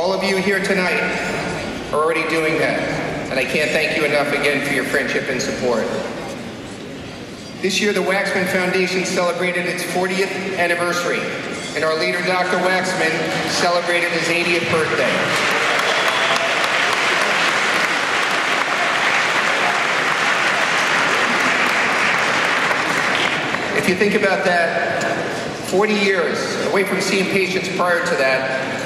All of you here tonight are already doing that, and I can't thank you enough again for your friendship and support. This year, the Waxman Foundation celebrated its 40th anniversary, and our leader, Dr. Waxman, celebrated his 80th birthday. If you think about that, 40 years away from seeing patients prior to that,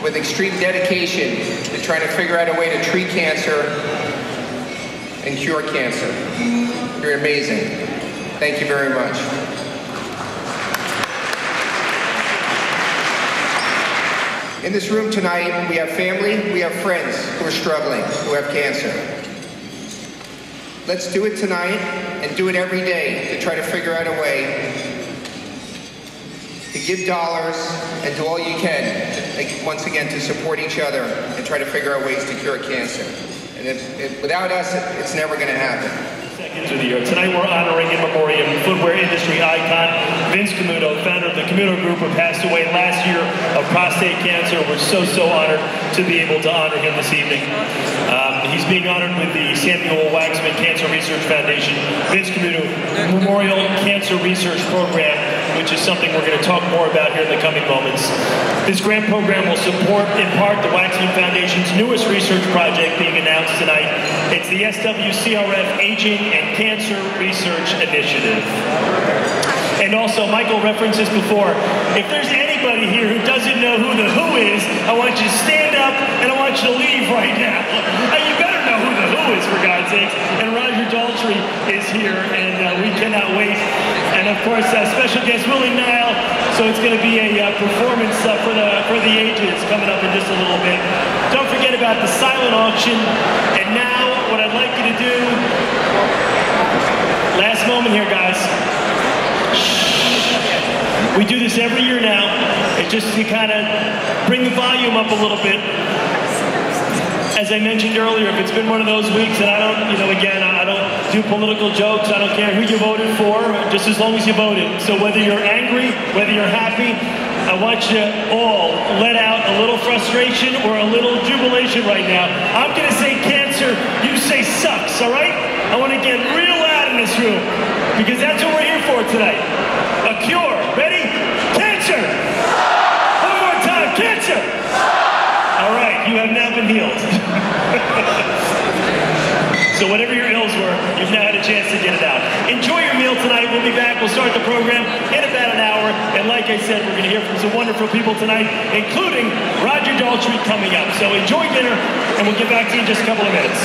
with extreme dedication to trying to figure out a way to treat cancer and cure cancer. You're amazing. Thank you very much. In this room tonight, we have family, we have friends who are struggling, who have cancer. Let's do it tonight and do it every day to try to figure out a way to give dollars and do all you can, once again, to support each other and try to figure out ways to cure cancer. And without us, it's never going to happen. Seconds of the year. Tonight we're honoring in memoriam footwear industry icon Vince Camuto, founder of the Camuto Group, who passed away last year of prostate cancer. We're so honored to be able to honor him this evening. He's being honored with the Samuel Waxman Cancer Research Foundation, Vince Camuto Memorial Cancer Research Program, which is something we're going to talk more about here in the coming moments. This grant program will support, in part, the Waxman Foundation's newest research project being announced tonight. It's the SWCRF Aging and Cancer Research Initiative. And also, Michael referenced this before, if there's anybody here who doesn't know who The Who is, I want you to stand up and I want you to leave right now. You better know who The Who is, for God's sakes. And Roger Daltrey is here, and we cannot wait. And of course, special guest Willie Nile. So it's going to be a performance for the ages coming up in just a little bit. Don't forget about the silent auction. And now, what I'd like you to do, last moment here, guys. We do this every year now. It's just to kind of bring the volume up a little bit. As I mentioned earlier, if it's been one of those weeks, and I don't, again, I don't do political jokes. I don't care who you voted for, just as long as you voted. So whether you're angry, whether you're happy, I want you all let out a little frustration or a little jubilation right now. I'm gonna say cancer, you say sucks, all right? I wanna get real loud in this room, because that's what we're here for tonight. A cure. Ready? Cancer! One more time, cancer! All right, you have now been healed. So whatever your ills were, you've now had a chance to get it out. Enjoy your meal tonight. We'll be back. We'll start the program in about an hour. And like I said, we're going to hear from some wonderful people tonight, including Roger Daltrey coming up. So enjoy dinner, and we'll get back to you in just a couple of minutes.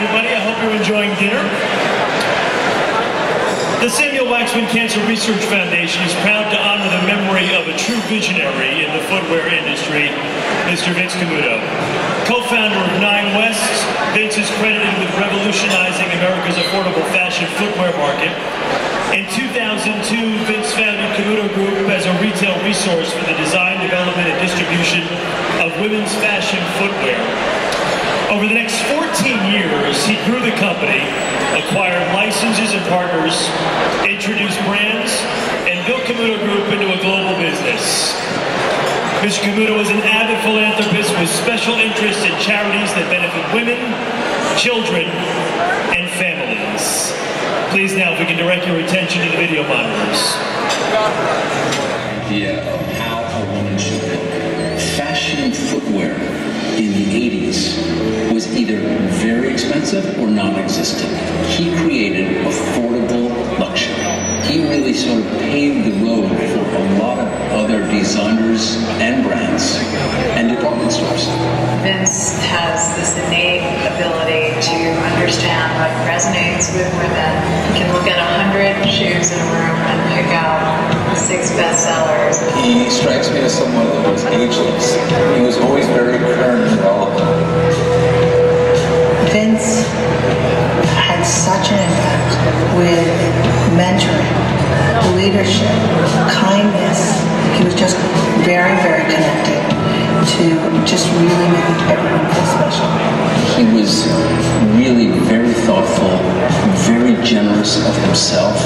Everybody, I hope you're enjoying dinner. The Samuel Waxman Cancer Research Foundation is proud to honor the memory of a true visionary in the footwear industry, Mr. Vince Camuto. Co-founder of Nine West, Vince is credited with revolutionizing America's affordable fashion footwear market. In 2002, Vince founded Camuto Group as a retail resource for the design, development, and distribution of women's fashion footwear. Over the next 14 years, he grew the company, acquired licenses and partners, introduced brands, and built Camuto Group into a global business. Mr. Camuto was an avid philanthropist with special interest in charities that benefit women, children, and families. Please now, if we can direct your attention to the video monitors. Idea of how a woman should look. Fashion footwear in the 80s was either very expensive or non-existent. He created affordable luxury. He really sort of paved the road for a lot of other designers and brands and department stores. Vince has this innate ability to understand what resonates with women. He can look at 100 shoes in a room and pick out the 6 bestsellers. He strikes me as someone that was ageless. He was always very current and relevant. Vince had such an impact with mentoring, leadership, kindness. He was just very, very connected to just really making everyone feel special. He was really very thoughtful, very generous of himself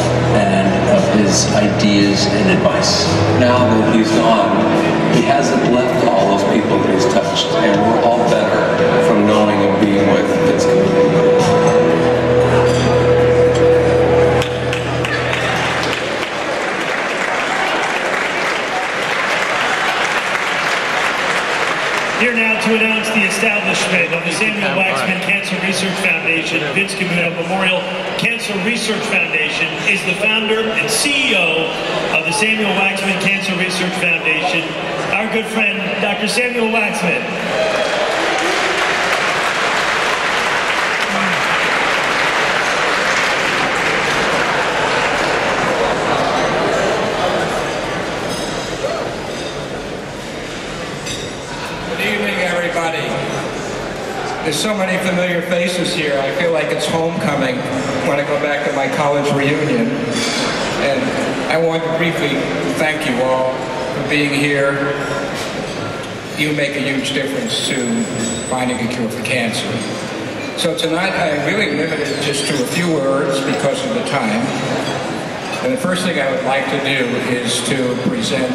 and of his his ideas and advice. Now that he's gone, he hasn't left all those people that he's touched, and we're all better from knowing and being with Vince Camuto. Here now to announce the establishment of the Samuel Waxman Cancer Research Foundation. Vince Camuto Memorial Cancer Research Foundation is the founder and CEO of the Samuel Waxman Cancer Research Foundation, our good friend, Dr. Samuel Waxman. There's so many familiar faces here. I feel like it's homecoming when I go back to my college reunion. And I want to briefly thank you all for being here. You make a huge difference to finding a cure for cancer. So tonight I'm really limited just to a few words because of the time. And the first thing I would like to do is to present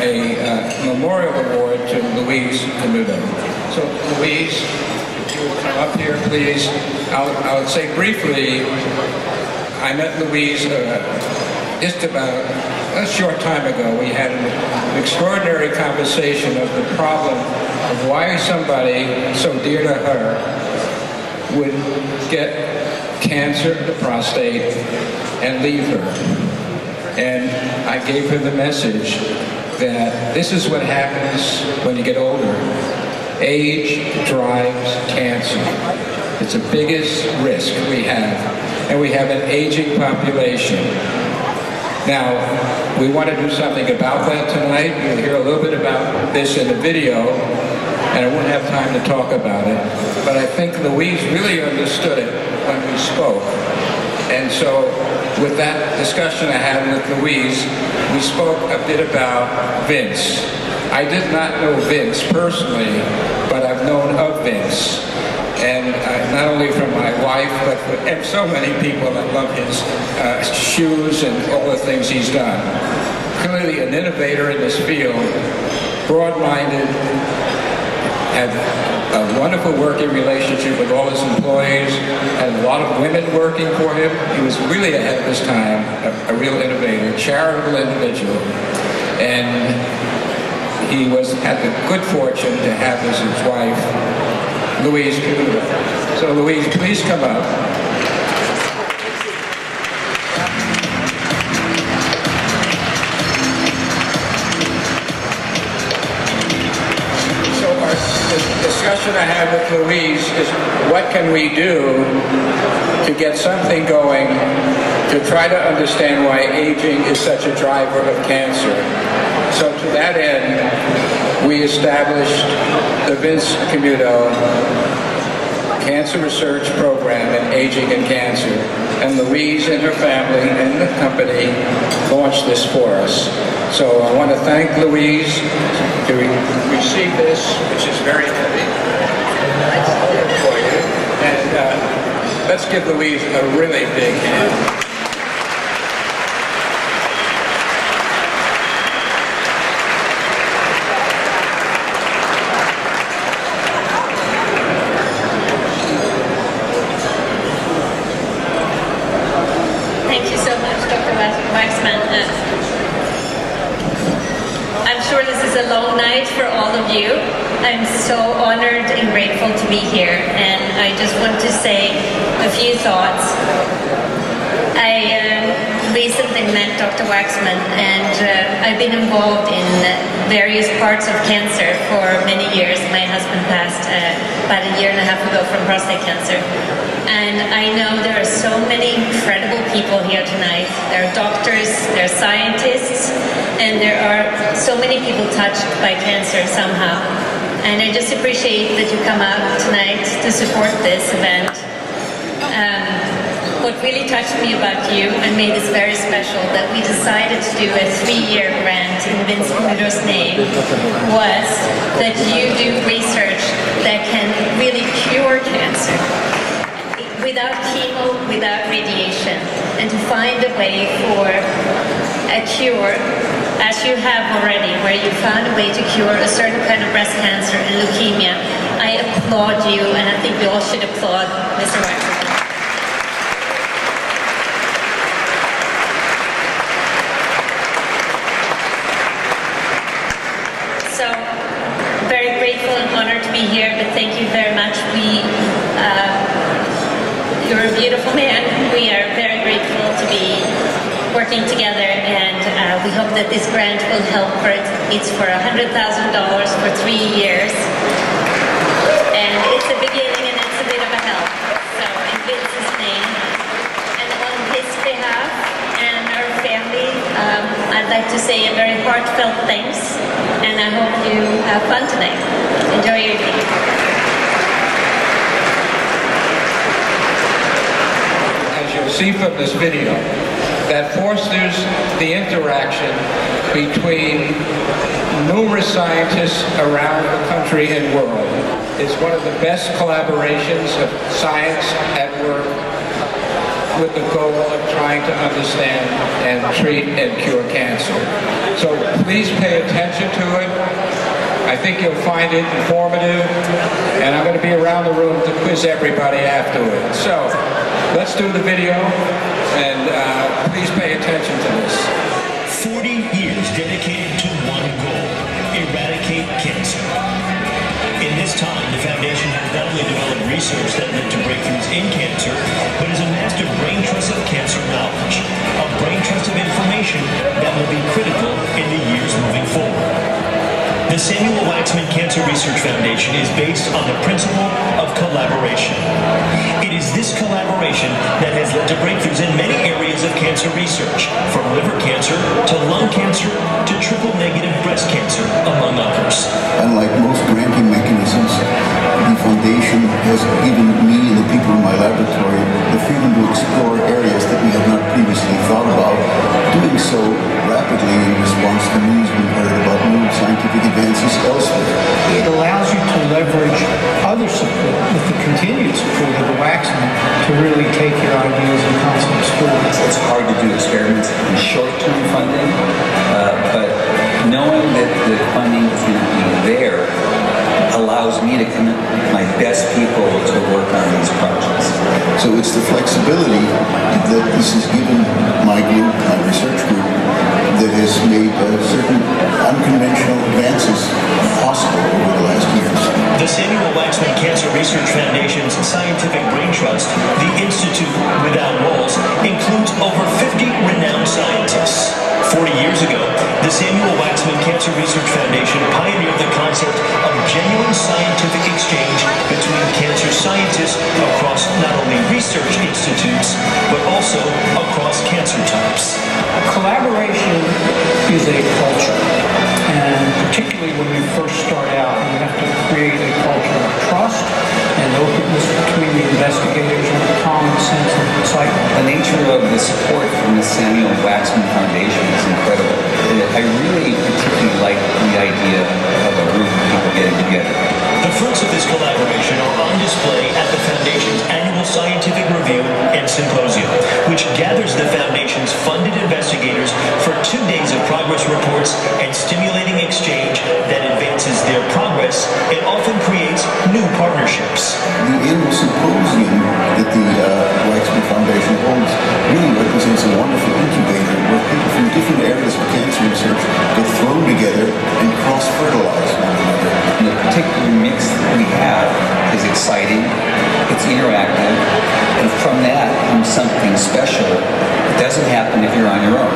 a memorial award to Louise Camuto. So Louise, if you would come up here, please. I would say briefly, I met Louise just about a short time ago. We had an extraordinary conversation of the problem of why somebody so dear to her would get cancer of the prostate and leave her. And I gave her the message that this is what happens when you get older. Age drives cancer. It's the biggest risk we have. And we have an aging population. Now, we want to do something about that tonight. You'll hear a little bit about this in the video, and I won't have time to talk about it. But I think Louise really understood it when we spoke. And so, with that discussion I had with Louise, we spoke a bit about Vince. I did not know Vince personally, but I've known of Vince. And not only from my wife, but from so many people that love his shoes and all the things he's done. Clearly an innovator in this field, broad-minded, and a wonderful working relationship with all his employees, and a lot of women working for him. He was really ahead of his time, a real innovator, charitable individual. And he had the good fortune to have as his wife, Louise Camuto. So Louise, please come up. The discussion I had with Louise is what can we do to get something going to try to understand why aging is such a driver of cancer. So to that end, we established the Vince Camuto Cancer Research Program in Aging and Cancer, and Louise and her family and the company launched this for us. So I want to thank Louise to receive this, which is very heavy for you. And let's give Louise a really big hand. Of cancer for many years. My husband passed about a year and a half ago from prostate cancer. And I know there are so many incredible people here tonight. There are doctors, there are scientists, and there are so many people touched by cancer somehow. And I just appreciate that you come out tonight to support this event. What really touched me about you and made this very special that we decided to do a 3-year grant in Vince Camuto's name was that you do research that can really cure cancer without chemo, without radiation. and to find a way for a cure, as you have already, where you found a way to cure a certain kind of breast cancer and leukemia. I applaud you, and I think we all should applaud Mr. Waxman. So, very grateful and honored to be here, but thank you very much. You're a beautiful man. We are very grateful to be working together, and we hope that this grant will help. It's for $100,000 for 3 years. And it's a beginning and it's a bit of a help. So in Vince's name and on his behalf and our family, I'd like to say a very heartfelt thanks, and I hope you have fun tonight. Enjoy your day. As you'll see from this video, that fosters the interaction between numerous scientists around the country and world. It's one of the best collaborations of science at work with the goal of trying to understand and treat and cure cancer. So please pay attention to it. I think you'll find it informative, and I'm going to be around the room to quiz everybody afterwards. So let's do the video, and please pay attention to this. 40 years dedicated to one goal: eradicate cancer. In this time, the foundation has not only developed research that led to breakthroughs in cancer, but is a master brain trust of cancer knowledge, a brain trust of information that will be critical in the years moving forward. The Samuel Waxman Cancer Research Foundation is based on the principle of collaboration. It is this collaboration that has led to breakthroughs in many areas of cancer research, from liver cancer to lung cancer to triple-negative breast cancer, among others. Unlike most granting mechanisms, the foundation has given me and the people in my laboratory the freedom to explore areas that we had not previously thought about, doing so rapidly in response to news we heard about new scientific advances elsewhere. It allows you to leverage other support with the continued support of the Waxman to really take your ideas and concepts forward. It's hard to do experiments in short-term funding, but knowing that the funding is going to be there allows me to commit my best people to work on these projects. So it's the flexibility that this has given my group, my research group, that has made certain unconventional advances possible over the last years. The Samuel Waxman Cancer Research Foundation's Scientific Brain Trust, the Institute Without Walls, includes over 50 renowned scientists. 40 years ago, the Samuel Waxman Cancer Research Foundation pioneered the concept of genuine scientific exchange between cancer scientists across not only research institutes, but also across cancer types. Collaboration is a culture, and particularly when we first start out, we have to create a culture of trust and openness between the investigators and the common sense of the cycle. The nature of the support from the Samuel Waxman Foundation is incredible. I really particularly like the idea of a group of people getting together. The fruits of this collaboration are on display at the Foundation's annual scientific review and symposium, which gathers the Foundation's funded investigators for 2 days of progress reports and stimulating exchange that advances their progress and often creates new partnerships. The annual symposium that the Waxman Foundation holds really represents a wonderful incubator where people from different areas of cancer research get thrown together and cross-fertilize one another. And the particular mix that we have is exciting, it's interactive, and from that comes something special that doesn't happen if you're on your own.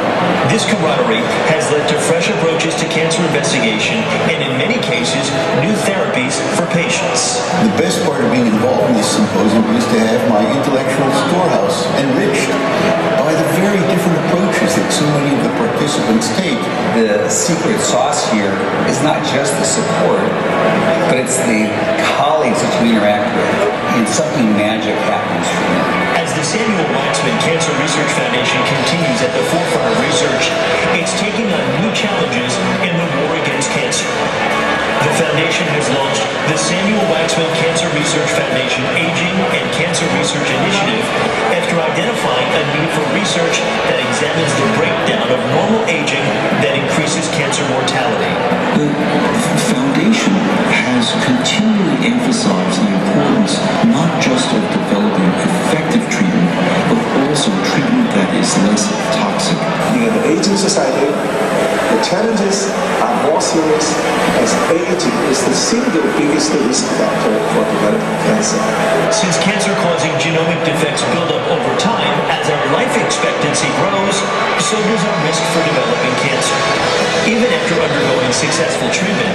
This camaraderie has led to fresh approaches to cancer investigation and, in many cases, new therapies for patients. The best part of being involved in this symposium is to have my intellectual storehouse enriched by the very different approaches that so many of the participants take. The secret sauce here is not just the support, but it's the colleagues that you interact with, and something magic happens for them. As the Samuel Waxman Cancer Research Foundation continues at the forefront of research, it's taking on new challenges in the war against cancer. The foundation has launched The Samuel Waxman Cancer Research Foundation Aging and Cancer Research Initiative, after identifying a need for research that examines the breakdown of normal aging that increases cancer mortality. The foundation has continually emphasized the importance not just of developing effective treatment, but also treatment that is less toxic. In an aging society, the challenges are more serious as aging is the single biggest risk factor for developing cancer. Since cancer-causing genomic defects build up over time, as our life expectancy grows, so does our risk for developing cancer. Even after undergoing successful treatment,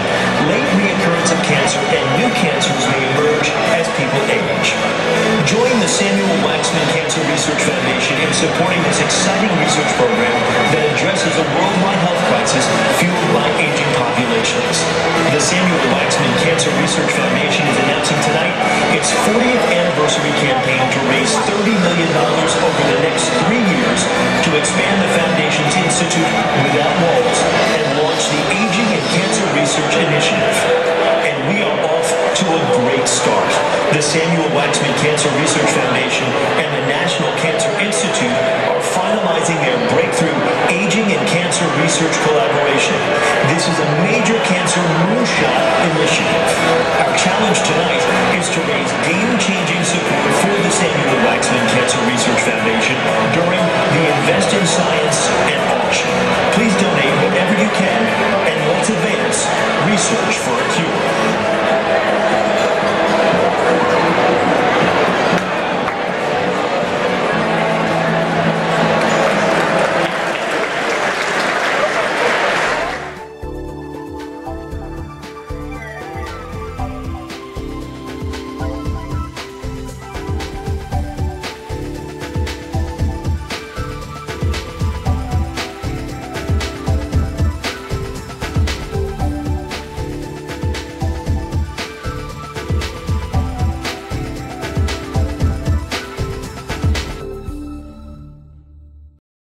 late reoccurrence of cancer and new cancers may emerge as people age. Join the Samuel Waxman Cancer Research Foundation in supporting this exciting research program that addresses a worldwide health crisis fueled by aging populations. The Samuel Waxman Cancer Research Foundation is announcing tonight its 40th anniversary campaign to raise $30 million over the next 3 years to expand the foundation's Institute Without Walls and launch the Aging and Cancer Research Initiative. And we are off to a great start. The Samuel Waxman Cancer Research Foundation and the National Cancer Institute are finalizing their breakthrough Aging and Cancer Research collaboration.